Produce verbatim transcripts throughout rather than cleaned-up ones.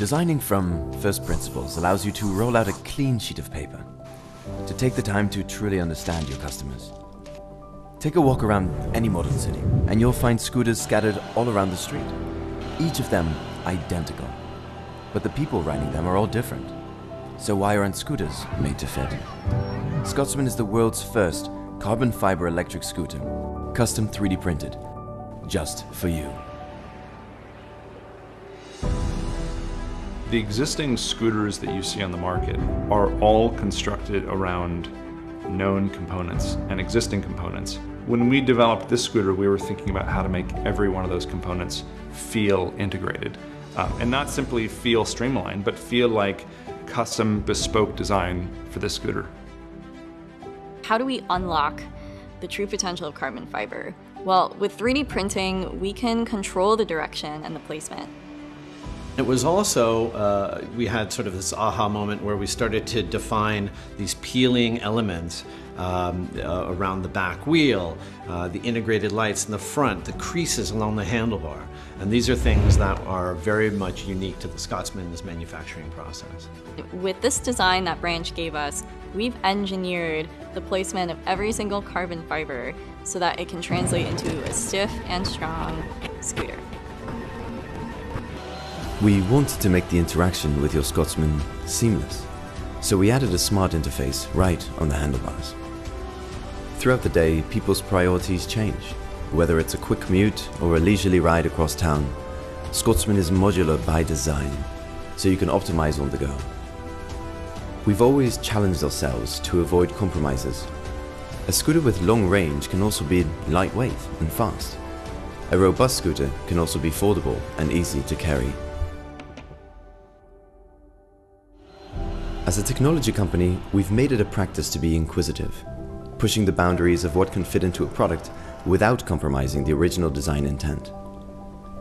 Designing from first principles allows you to roll out a clean sheet of paper, to take the time to truly understand your customers. Take a walk around any modern city, and you'll find scooters scattered all around the street, each of them identical. But the people riding them are all different. So why aren't scooters made to fit? Scotsman is the world's first carbon fiber electric scooter, custom three D printed, just for you. The existing scooters that you see on the market are all constructed around known components and existing components. When we developed this scooter, we were thinking about how to make every one of those components feel integrated. Um, and not simply feel streamlined, but feel like custom bespoke design for this scooter. How do we unlock the true potential of carbon fiber? Well, with three D printing, we can control the direction and the placement. It was also, uh, we had sort of this aha moment where we started to define these peeling elements um, uh, around the back wheel, uh, the integrated lights in the front, the creases along the handlebar. And these are things that are very much unique to the Scotsman's manufacturing process. With this design that Branch gave us, we've engineered the placement of every single carbon fiber so that it can translate into a stiff and strong scooter. We wanted to make the interaction with your Scotsman seamless, so we added a smart interface right on the handlebars. Throughout the day, people's priorities change. Whether it's a quick commute or a leisurely ride across town, Scotsman is modular by design, so you can optimize on the go. We've always challenged ourselves to avoid compromises. A scooter with long range can also be lightweight and fast. A robust scooter can also be foldable and easy to carry. As a technology company, we've made it a practice to be inquisitive, pushing the boundaries of what can fit into a product without compromising the original design intent.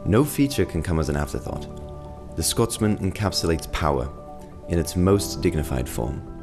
No feature can come as an afterthought. The Scotsman encapsulates power in its most dignified form.